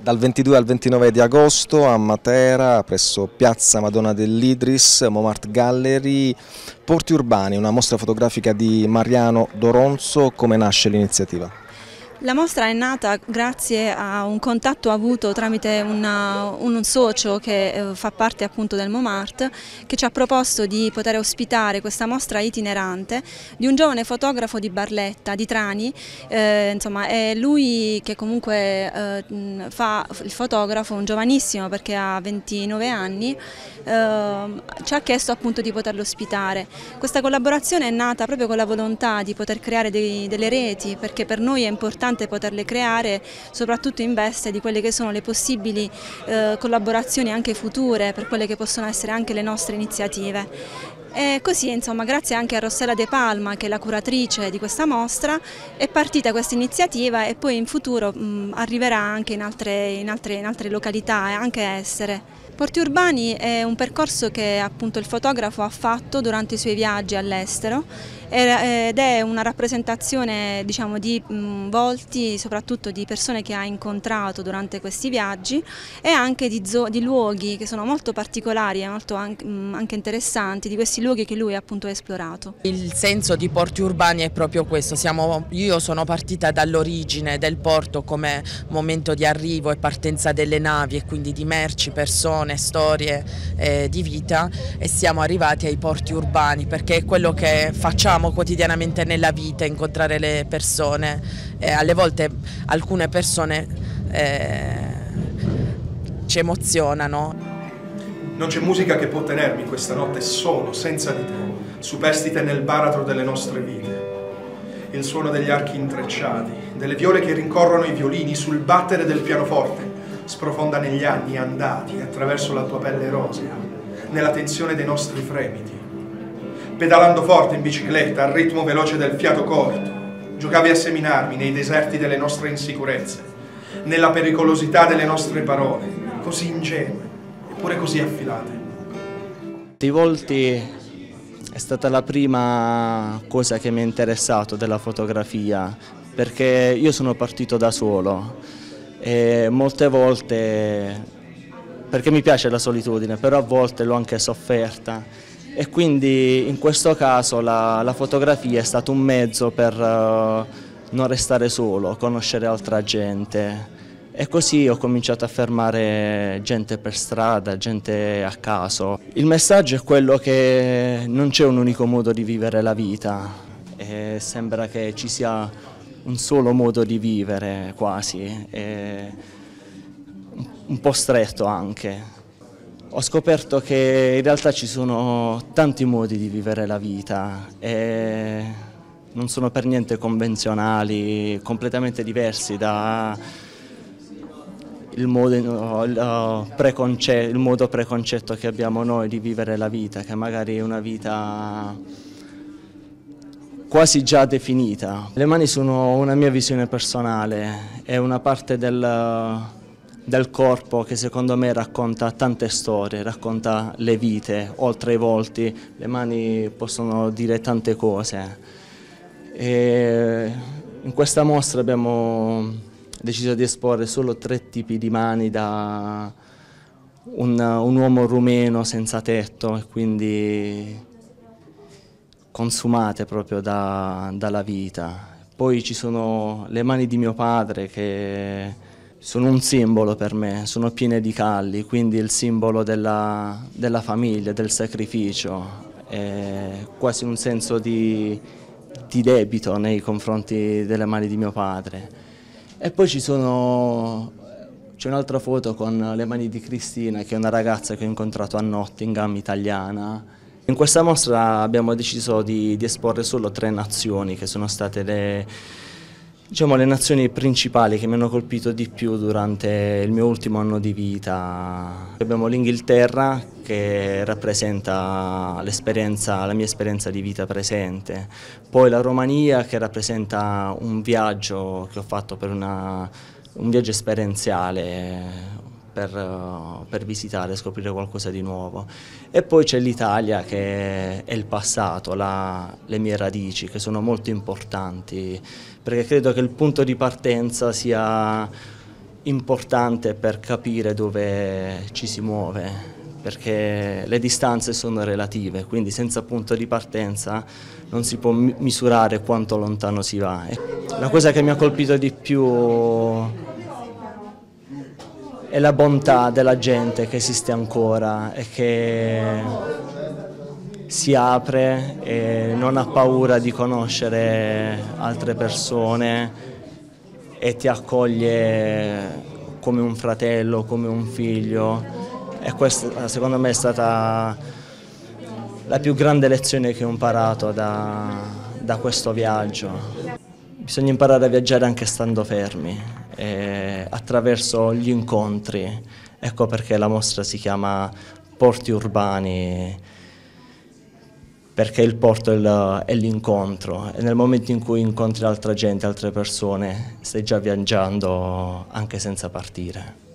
Dal 22 al 29 di agosto a Matera, presso Piazza Madonna dell'Idris, Momart Gallery, Porti Urbani, una mostra fotografica di Mariano Doronzo. Come nasce l'iniziativa? La mostra è nata grazie a un contatto avuto tramite un socio che fa parte appunto del Momart, che ci ha proposto di poter ospitare questa mostra itinerante di un giovane fotografo di Barletta, di Trani, insomma è lui che comunque fa il fotografo, un giovanissimo perché ha 29 anni, ci ha chiesto appunto di poterlo ospitare. Questa collaborazione è nata proprio con la volontà di poter creare delle reti, perché per noi è importante poterle creare, soprattutto in veste di quelle che sono le possibili collaborazioni anche future per quelle che possono essere anche le nostre iniziative. E così, insomma, grazie anche a Rossella De Palma, che è la curatrice di questa mostra, è partita questa iniziativa e poi in futuro arriverà anche in altre località e anche a essere. Porti Urbani è un percorso che appunto il fotografo ha fatto durante i suoi viaggi all'estero ed è una rappresentazione, diciamo, di volti, soprattutto di persone che ha incontrato durante questi viaggi, e anche di luoghi che sono molto particolari e molto anche interessanti, di questi luoghi che lui appunto ha esplorato. Il senso di Porti Urbani è proprio questo. Io sono partita dall'origine del porto come momento di arrivo e partenza delle navi e quindi di merci, persone, storie di vita, e siamo arrivati ai porti urbani perché è quello che facciamo quotidianamente nella vita, incontrare le persone, alle volte alcune persone ci emozionano. Non c'è musica che può tenermi questa notte solo, senza di te, superstite nel baratro delle nostre vite. Il suono degli archi intrecciati, delle viole che rincorrono i violini sul battere del pianoforte, sprofonda negli anni andati attraverso la tua pelle rosea, nella tensione dei nostri fremiti. Pedalando forte in bicicletta al ritmo veloce del fiato corto, giocavi a seminarmi nei deserti delle nostre insicurezze, nella pericolosità delle nostre parole, così ingenue eppure così affilate. I volti è stata la prima cosa che mi ha interessato della fotografia, perché io sono partito da solo. E molte volte, perché mi piace la solitudine, però a volte l'ho anche sofferta, e quindi in questo caso la fotografia è stato un mezzo per non restare solo, conoscere altra gente, e così ho cominciato a fermare gente per strada, gente a caso. Il messaggio è quello che non c'è un unico modo di vivere la vita, e sembra che ci sia un solo modo di vivere quasi, un po' stretto anche. Ho scoperto che in realtà ci sono tanti modi di vivere la vita e non sono per niente convenzionali, completamente diversi dal modo preconcetto che abbiamo noi di vivere la vita, che magari è una vita quasi già definita. Le mani sono una mia visione personale, è una parte del corpo che secondo me racconta tante storie, racconta le vite, oltre ai volti, le mani possono dire tante cose. E in questa mostra abbiamo deciso di esporre solo 3 tipi di mani, da un uomo rumeno senza tetto, e quindi consumate proprio dalla vita. Poi ci sono le mani di mio padre, che sono un simbolo per me, sono piene di calli, quindi il simbolo della famiglia, del sacrificio, è quasi un senso di debito nei confronti delle mani di mio padre. E poi c'è un'altra foto con le mani di Cristina, che è una ragazza che ho incontrato a Nottingham, italiana. In questa mostra abbiamo deciso di esporre solo 3 nazioni, che sono state le nazioni principali che mi hanno colpito di più durante il mio ultimo anno di vita. Abbiamo l'Inghilterra, che rappresenta la mia esperienza di vita presente, poi la Romania, che rappresenta un viaggio che ho fatto un viaggio esperienziale, per visitare, scoprire qualcosa di nuovo. E poi c'è l'Italia, che è il passato, le mie radici, che sono molto importanti, perché credo che il punto di partenza sia importante per capire dove ci si muove, perché le distanze sono relative, quindi senza punto di partenza non si può misurare quanto lontano si va. La cosa che mi ha colpito di più è la bontà della gente che esiste ancora e che si apre e non ha paura di conoscere altre persone e ti accoglie come un fratello, come un figlio. E questa secondo me è stata la più grande lezione che ho imparato da questo viaggio. Bisogna imparare a viaggiare anche stando fermi, attraverso gli incontri. Ecco perché la mostra si chiama Porti Urbani, perché il porto è l'incontro e nel momento in cui incontri altra gente, altre persone, stai già viaggiando anche senza partire.